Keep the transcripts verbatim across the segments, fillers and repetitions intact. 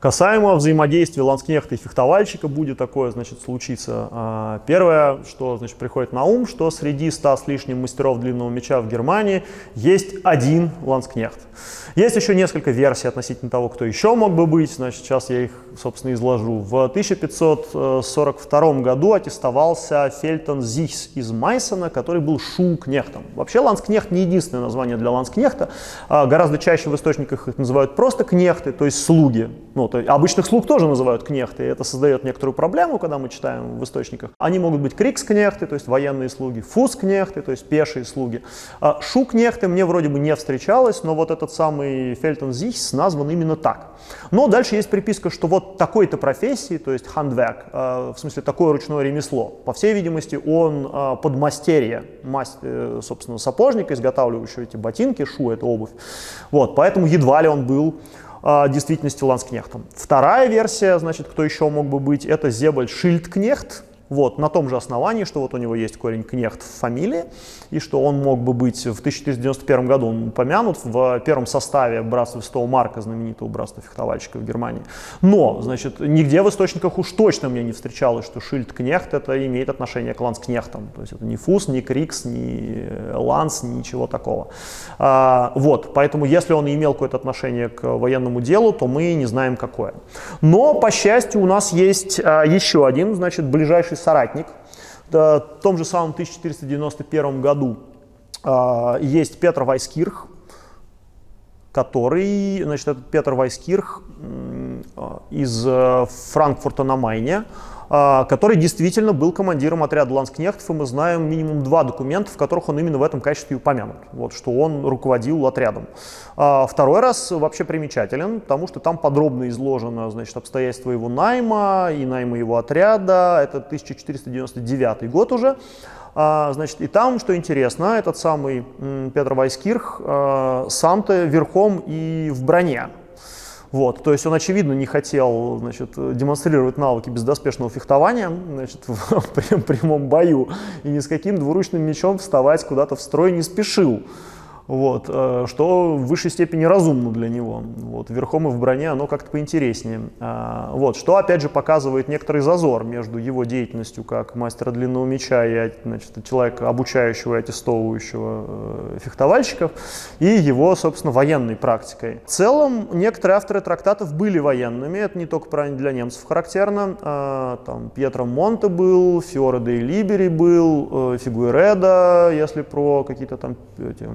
Касаемо взаимодействия ланскнехта и фехтовальщика будет такое, значит, случиться. Первое, что, значит, приходит на ум, что среди ста с лишним мастеров длинного меча в Германии есть один ланскнехт. Есть еще несколько версий относительно того, кто еще мог бы быть, значит, сейчас я их, собственно, изложу. В тысяча пятьсот сорок втором году аттестовался Фельтон Зихс из Майсена, который был шулкнехтом. Вообще ланскнехт не единственное название для ланскнехта, гораздо чаще в источниках их называют просто кнехты, то есть слуги. Ну, обычных слуг тоже называют кнехты, и это создает некоторую проблему, когда мы читаем в источниках. Они могут быть кригскнехты, то есть военные слуги, фускнехты, то есть пешие слуги. Шукнехты мне вроде бы не встречалось, но вот этот самый Фельтон Зихс назван именно так. Но дальше есть приписка, что вот такой-то профессии, то есть хандверк, в смысле такое ручное ремесло, по всей видимости, он подмастерье, собственно, сапожника, изготавливающего эти ботинки, шу — это обувь. Вот, поэтому едва ли он был в действительности ланскнехтом. Вторая версия, значит, кто еще мог бы быть, это Зебальд Шильдкнехт. Вот, на том же основании, что вот у него есть корень кнехт в фамилии, и что он мог бы быть в тысяча триста девяносто первом году, он упомянут в первом составе братства Святого Марка, знаменитого братства фехтовальщиков в Германии. Но, значит, нигде в источниках уж точно мне не встречалось, что шильдкнехт это имеет отношение к ланскнехтам. То есть это не фус, не крикс, не ланс, ничего такого. А, вот, поэтому если он имел какое-то отношение к военному делу, то мы не знаем какое. Но, по счастью, у нас есть а, еще один, значит, ближайший соратник. В том же самом тысяча четыреста девяносто первом году э, есть Петр Вайскирх, который, значит, этот Петр Вайскирх э, из э, Франкфурта на Майне, э, который действительно был командиром отряда ланскнехтов, и мы знаем минимум два документа, в которых он именно в этом качестве упомянут, вот, что он руководил отрядом. Э, второй раз вообще примечателен, потому что там подробно изложено, значит, обстоятельства его найма и найма его отряда, это тысяча четыреста девяносто девятый год уже. Значит, и там, что интересно, этот самый Петр Вайскирх сам-то верхом и в броне. Вот, то есть он, очевидно, не хотел, значит, демонстрировать навыки бездоспешного фехтования, значит, в прямом бою, и ни с каким двуручным мечом вставать куда-то в строй не спешил. Вот, что в высшей степени разумно для него. Вот, верхом и в броне оно как-то поинтереснее. Вот, что опять же показывает некоторый зазор между его деятельностью как мастера длинного меча и, значит, человека, обучающего и аттестовывающего фехтовальщиков, и его, собственно, военной практикой. В целом, некоторые авторы трактатов были военными, это не только для немцев характерно. Там Пьетро Монте был, Фиоре де Либери был, Фигуэреда, если про какие-то там эти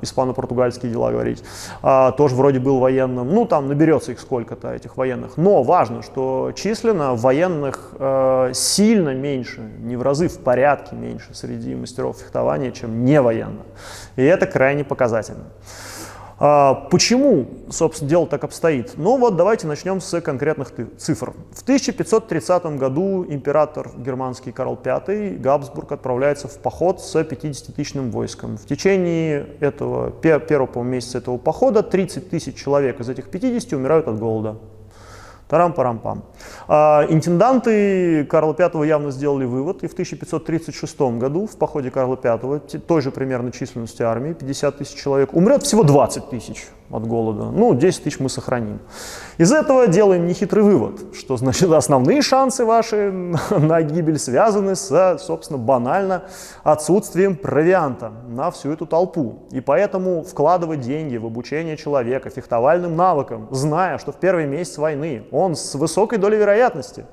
испано-португальские дела говорить, а, тоже вроде был военным, ну там наберется их сколько-то, этих военных, но важно, что численно военных э, сильно меньше, не в разы, в порядке меньше среди мастеров фехтования, чем не военных, и это крайне показательно. Почему, собственно, дело так обстоит? Ну вот давайте начнем с конкретных цифр. В тысяча пятьсот тридцатом году император германский Карл пятый Габсбург отправляется в поход с пятидесятитысячным войском. В течение этого, первого месяца этого похода тридцать тысяч человек из этих пятидесяти умирают от голода. Тарам-парам-пам. Интенданты Карла пятого явно сделали вывод, и в тысяча пятьсот тридцать шестом году в походе Карла пятого той же примерно численности армии, пятьдесят тысяч человек, умрет всего двадцать тысяч от голода. Ну, десять тысяч мы сохраним. Из этого делаем нехитрый вывод, что, значит, основные шансы ваши на гибель связаны с, собственно, банально отсутствием провианта на всю эту толпу. И поэтому вкладывать деньги в обучение человека фехтовальным навыкам, зная, что в первый месяц войны он с высокой долей вероятности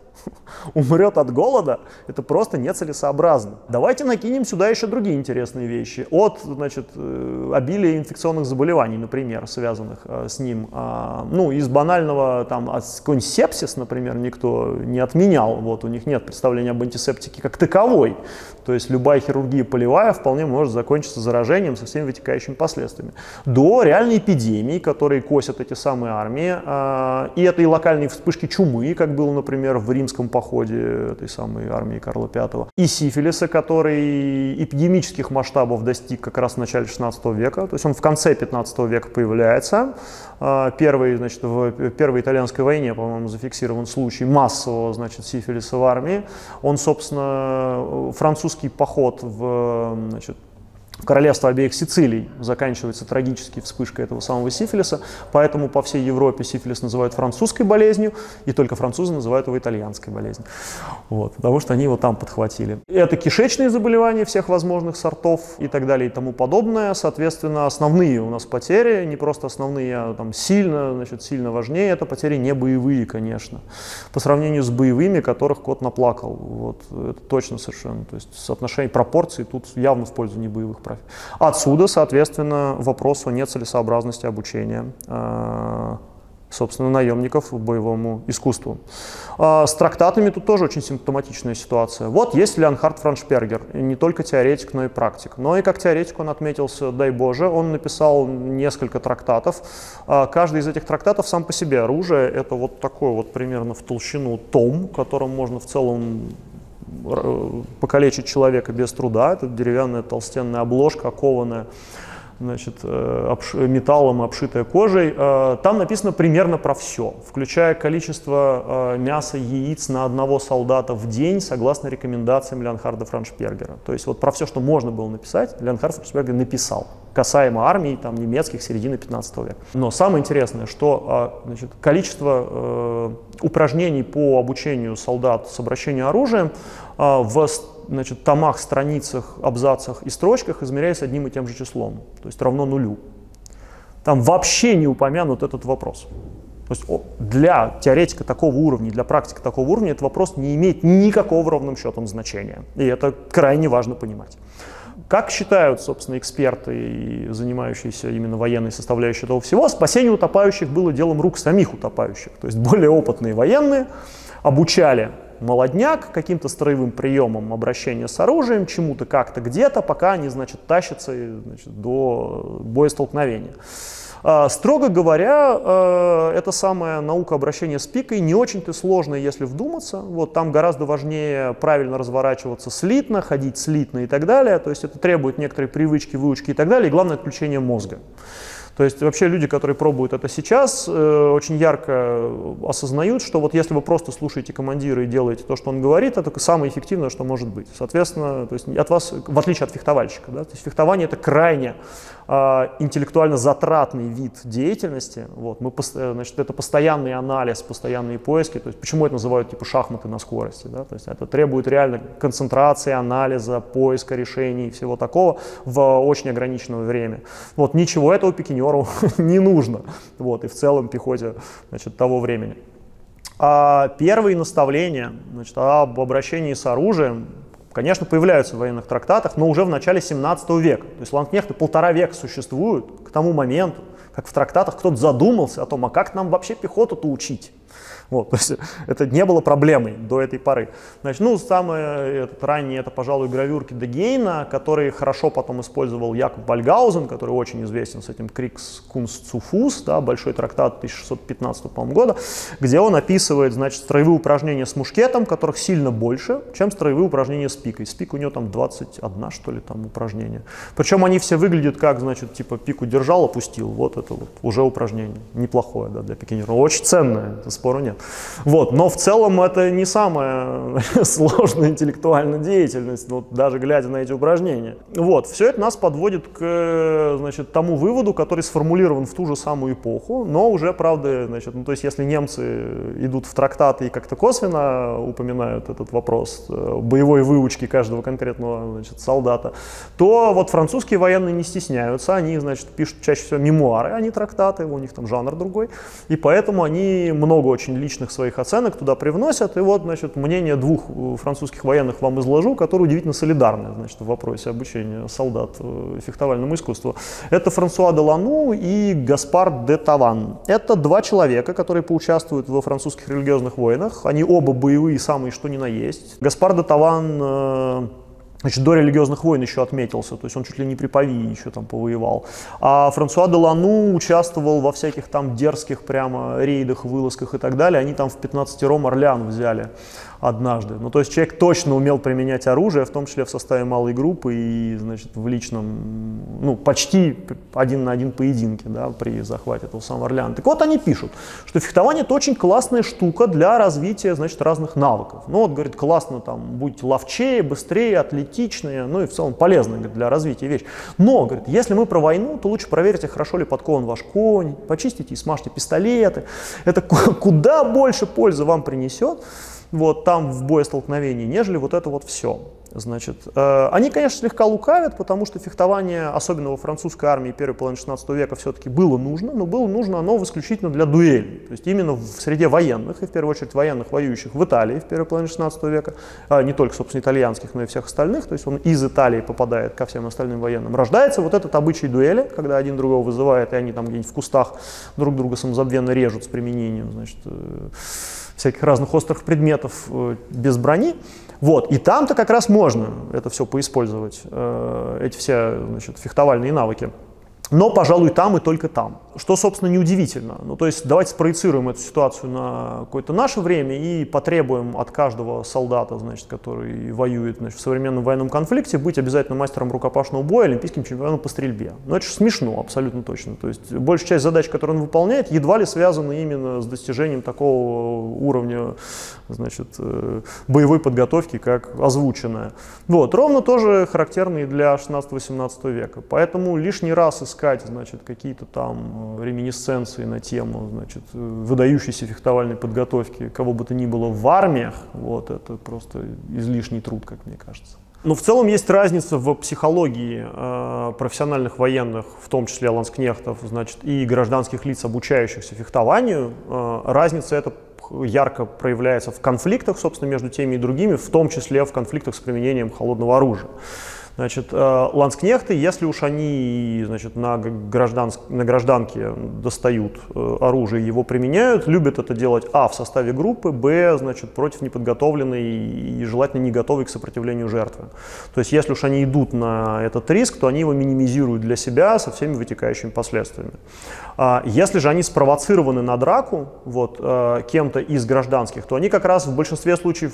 умрет от голода, это просто нецелесообразно. Давайте накинем сюда еще другие интересные вещи. От, значит, обилия инфекционных заболеваний, например, связанных с ним. Ну, из банального, там, какой-нибудь сепсис, например, никто не отменял. Вот, у них нет представления об антисептике как таковой. То есть любая хирургия полевая вполне может закончиться заражением со всеми вытекающими последствиями. До реальной эпидемии, которые косят эти самые армии. И это и локальные вспышки чумы, как было, например, в Римском походе этой самой армии Карла пятого, и сифилиса, который эпидемических масштабов достиг как раз в начале шестнадцатого века, то есть он в конце пятнадцатого века появляется. Первый, значит, в Первой итальянской войне, по-моему, зафиксирован случай массового, значит, сифилиса в армии. Он, собственно, французский поход в, значит, в королевство обеих Сицилий заканчивается трагической вспышкой этого самого сифилиса, поэтому по всей Европе сифилис называют французской болезнью, и только французы называют его итальянской болезнью, вот, потому что они его там подхватили. Это кишечные заболевания всех возможных сортов и так далее и тому подобное. Соответственно, основные у нас потери, не просто основные, а там сильно, значит, сильно важнее, это потери не боевые, конечно, по сравнению с боевыми, которых кот наплакал, вот, это точно совершенно, то есть соотношение пропорций тут явно в пользу не боевых практик. Отсюда, соответственно, вопрос о нецелесообразности обучения, собственно, наемников боевому искусству. С трактатами тут тоже очень симптоматичная ситуация. Вот есть Леонхард Франшпергер, не только теоретик, но и практик. Но и как теоретик он отметился, дай Боже, он написал несколько трактатов. Каждый из этих трактатов сам по себе оружие. Это вот такой вот примерно в толщину том, которым можно в целом покалечить человека без труда. Это деревянная толстенная обложка, окованная, значит, металлом, обшитая кожей. Там написано примерно про все, включая количество мяса, яиц на одного солдата в день, согласно рекомендациям Леонхарда Франшпергера. То есть вот про все, что можно было написать, Леонхард Франшпергер написал, касаемо армии там, немецких середины пятнадцатого века. Но самое интересное, что, значит, количество э, упражнений по обучению солдат с обращением оружием э, в, значит, томах, страницах, абзацах и строчках измеряется одним и тем же числом, то есть равно нулю. Там вообще не упомянут этот вопрос. То есть для теоретика такого уровня, для практика такого уровня этот вопрос не имеет никакого ровным счетом значения. И это крайне важно понимать. Как считают, собственно, эксперты, занимающиеся именно военной составляющей этого всего, спасение утопающих было делом рук самих утопающих. То есть более опытные военные обучали молодняк каким-то строевым приемом обращения с оружием, чему-то, как-то, где-то, пока они, значит, тащатся, значит, до боестолкновения. Строго говоря, эта самая наука обращения с пикой не очень-то сложная, если вдуматься. Вот, там гораздо важнее правильно разворачиваться слитно, ходить слитно и так далее. То есть это требует некоторой привычки, выучки и так далее. И главное, отключение мозга. То есть вообще люди, которые пробуют это сейчас, э, очень ярко осознают, что вот если вы просто слушаете командира и делаете то, что он говорит, это самое эффективное, что может быть. Соответственно, то есть от вас, в отличие от фехтовальщика, да, то есть фехтование — это крайне э, интеллектуально затратный вид деятельности. Вот, мы, значит, это постоянный анализ, постоянные поиски. То есть почему это называют типа шахматы на скорости? Да? То есть это требует реально концентрации, анализа, поиска решений и всего такого в очень ограниченное время. Вот, ничего этого пикинера не нужно, вот, и в целом пехоте, значит, того времени. А первые наставления, значит, об обращении с оружием, конечно, появляются в военных трактатах, но уже в начале семнадцатого века. То есть ландкнехты полтора века существуют к тому моменту, как в трактатах кто-то задумался о том, а как нам вообще пехоту-то учить. Вот, то есть это не было проблемой до этой поры. Значит, ну, самые этот, ранние, это, пожалуй, гравюрки Дегейна, которые хорошо потом использовал Якоб Вальгаузен, который очень известен с этим Кригскунстцуфус, да, большой трактат тысяча шестьсот пятнадцатого, по-моему, года, где он описывает, значит, строевые упражнения с мушкетом, которых сильно больше, чем строевые упражнения с пикой. С пикой у него там двадцать одно, что ли, там упражнение. Причем они все выглядят как, значит, типа пику держал, опустил. Вот это вот уже упражнение неплохое, да, для пикинера. Очень ценное, спору нет. Вот, но в целом это не самая сложная интеллектуальная деятельность, вот, даже глядя на эти упражнения. Вот, все это нас подводит к, значит, тому выводу, который сформулирован в ту же самую эпоху, но уже, правда, значит, ну, то есть если немцы идут в трактаты и как-то косвенно упоминают этот вопрос боевой выучки каждого конкретного, значит, солдата, то вот французские военные не стесняются, они, значит, пишут чаще всего мемуары, а не трактаты, у них там жанр другой, и поэтому они много очень личных своих оценок туда привносят. И вот, значит, мнение двух французских военных вам изложу, которые удивительно солидарны, значит, в вопросе обучения солдат фехтовальному искусству. Это Франсуа де Лану и Гаспар де Таван. Это два человека, которые поучаствуют во французских религиозных войнах. Они оба боевые, самые что ни на есть. Гаспар де Таван, значит, до религиозных войн еще отметился, то есть он чуть ли не при Павии еще там повоевал. А Франсуа де Лану участвовал во всяких там дерзких прямо рейдах, вылазках и так далее. Они там в пятнадцатером Орлеан взяли однажды. Ну, то есть человек точно умел применять оружие, в том числе в составе малой группы и, значит, в личном, ну, почти один на один поединке, да, при захвате этого самого Орлеана. Так вот, они пишут, что фехтование – это очень классная штука для развития, значит, разных навыков. Ну, вот, говорит, классно, там, будьте ловчее, быстрее, атлетичнее, ну, и в целом полезная, говорит, для развития вещь. Но, говорит, если мы про войну, то лучше проверьте, хорошо ли подкован ваш конь, почистите и смажьте пистолеты. Это куда больше пользы вам принесет, вот там в боестолкновении, нежели вот это вот все. Значит, э, они, конечно, слегка лукавят, потому что фехтование, особенно во французской армии первой половины шестнадцатого века, все-таки было нужно, но было нужно оно исключительно для дуэлей. То есть именно в среде военных, и в первую очередь военных, воюющих в Италии в первой половине шестнадцатого века, э, не только, собственно, итальянских, но и всех остальных. То есть он из Италии попадает ко всем остальным военным. Рождается вот этот обычай дуэли, когда один другого вызывает, и они там где-нибудь в кустах друг друга самозабвенно режут с применением, значит, э, всяких разных острых предметов э, без брони. Вот, и там-то как раз можно это все поиспользовать, э, эти все, значит, фехтовальные навыки. Но, пожалуй, там и только там. Что, собственно, неудивительно. Ну, то есть давайте спроецируем эту ситуацию на какое-то наше время и потребуем от каждого солдата, значит, который воюет, значит, в современном военном конфликте, быть обязательно мастером рукопашного боя, олимпийским чемпионом по стрельбе. Но это же смешно, абсолютно точно. То есть большая часть задач, которые он выполняет, едва ли связана именно с достижением такого уровня, значит, боевой подготовки, как озвученная. Вот. Ровно тоже характерно и для шестнадцатого-восемнадцатого века. Поэтому лишний раз искать, значит, какие-то там реминисценции на тему, значит, выдающейся фехтовальной подготовки кого бы то ни было в армиях, вот, это просто излишний труд, как мне кажется. Но в целом есть разница в психологии э, профессиональных военных, в том числе ланскнехтов, значит, и гражданских лиц, обучающихся фехтованию. Э, разница эта ярко проявляется в конфликтах, собственно, между теми и другими, в том числе в конфликтах с применением холодного оружия. Значит, ланскнехты, если уж они, значит, на, гражданск... на гражданке достают оружие и его применяют, любят это делать, а, в составе группы, б, значит, против неподготовленной и желательно не готовой к сопротивлению жертвы. То есть если уж они идут на этот риск, то они его минимизируют для себя со всеми вытекающими последствиями. Если же они спровоцированы на драку, вот, кем-то из гражданских, то они как раз в большинстве случаев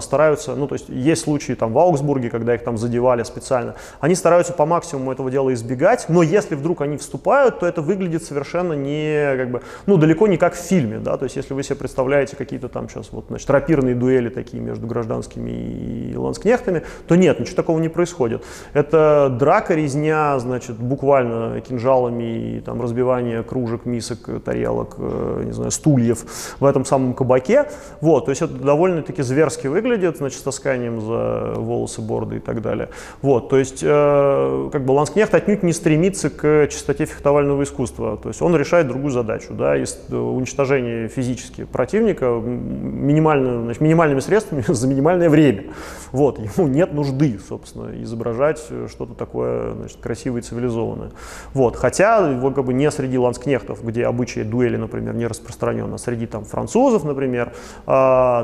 стараются, ну, то есть есть случаи там в Аугсбурге, когда их там задевали специально, они стараются по максимуму этого дела избегать, но если вдруг они вступают, то это выглядит совершенно не, как бы, ну, далеко не как в фильме, да, то есть если вы себе представляете какие-то там сейчас, вот, значит, рапирные дуэли такие между гражданскими и ланскнехтами, то нет, ничего такого не происходит. Это драка, резня, значит, буквально кинжалами, там, разбивание кружек, мисок, тарелок, не знаю, стульев в этом самом кабаке, вот, то есть это довольно-таки зверски выглядит, значит, с тасканием за волосы, борды и так далее. Вот, то есть, э, как бы ланскнехт отнюдь не стремится к чистоте фехтовального искусства, то есть он решает другую задачу, да, и уничтожение физически противника минимально, значит, минимальными средствами за минимальное время. Вот, ему нет нужды, собственно, изображать что-то такое, значит, красивое и цивилизованное. Вот, хотя его, как бы, не среди ланскнехтов, где обычаи дуэли, например, не распространены, а среди там французов, например, э,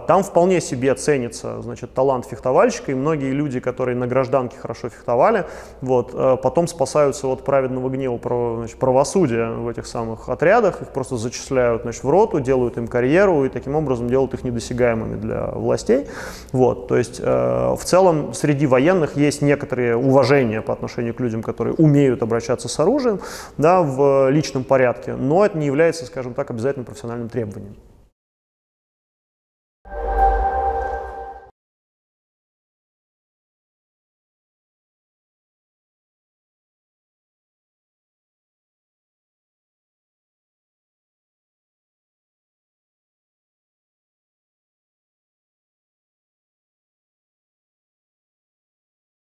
там вполне себе ценится, значит, талант фехтовальщика, и многие люди, которые на гражданке хорошо фехтовали, вот, потом спасаются от праведного гнева, значит, правосудия в этих самых отрядах, их просто зачисляют, значит, в роту, делают им карьеру и таким образом делают их недосягаемыми для властей. Вот, то есть э, в целом среди военных есть некоторые уважения по отношению к людям, которые умеют обращаться с оружием, да, в личном порядке, но это не является, скажем так, обязательным профессиональным требованием.